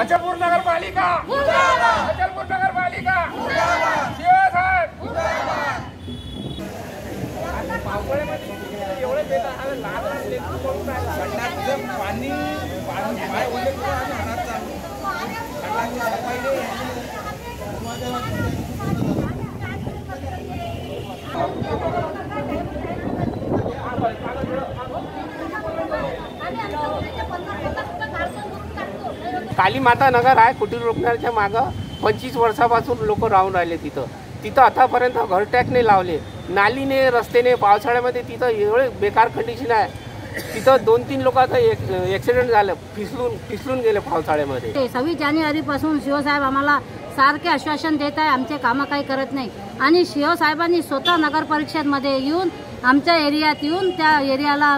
अचलपूर नगर पालिका, अचलपूर नगर पालिका काली माता नगर आहे कुटीर रुग्णालयाच्या मागं 25 वर्षापासून लोक राहून राहिले तिथं तिथं आतापर्यंत घरटॅकने लावले नालीने रस्त्याने पावसाळ्यामध्ये तिथं एवढे बेकार कंडिशन आहे तिथं 2-3 लोकांचा ॲक्सिडेंट झालं फिसलून गेले पावसाळ्यामध्ये। 26 जानेवारीपासून शिवसाहेब आम्हाला सारखे आश्वासन देत आहे आमचे कामं काही करत नाही आणि शिवसाहेबांनी स्वतः नगर परिषदमध्ये येऊन आमच्या एरियात येऊन त्या एरियाला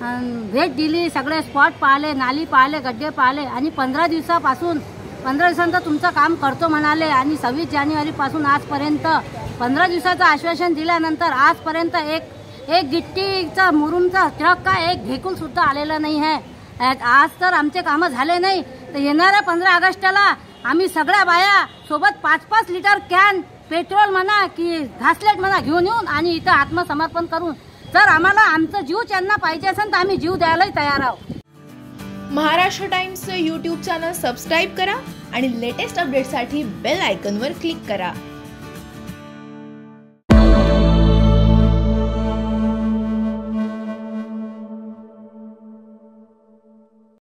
भेट दिली सगळे स्पॉट पाहिले नाली पाहिले गड्डे पाहिले आणि 15 दिवसांचं तुमचं काम करतो म्हणाले आणि 26 जानेवारीपासून आजपर्यंत 15 दिवसाचं आश्वासन दिल्यानंतर आजपर्यंत एक गिट्टीचा मुरुमचा ट्रक का एक व्हेकल सुद्धा आलेला नाही आहे। आज तर आमचे काम झाले नाही तर येणाऱ्या 15 ऑगस्टला आम्ही सगळ्या बाया सोबत 5-5 लिटर कॅन पेट्रोल म्हणा की घासलेट म्हणा घेऊन येऊन आणि इथं आत्मसमर्पण करून तर आम्हाला आमचा जीव त्यांना पाहिजे असेल तर आम्ही जीव द्यायला तयार आहोत। महाराष्ट्र टाइम्सचं YouTube चॅनल सबस्क्राइब करा आणि लेटेस्ट अपडेट्ससाठी बेल आयकॉनवर क्लिक करा।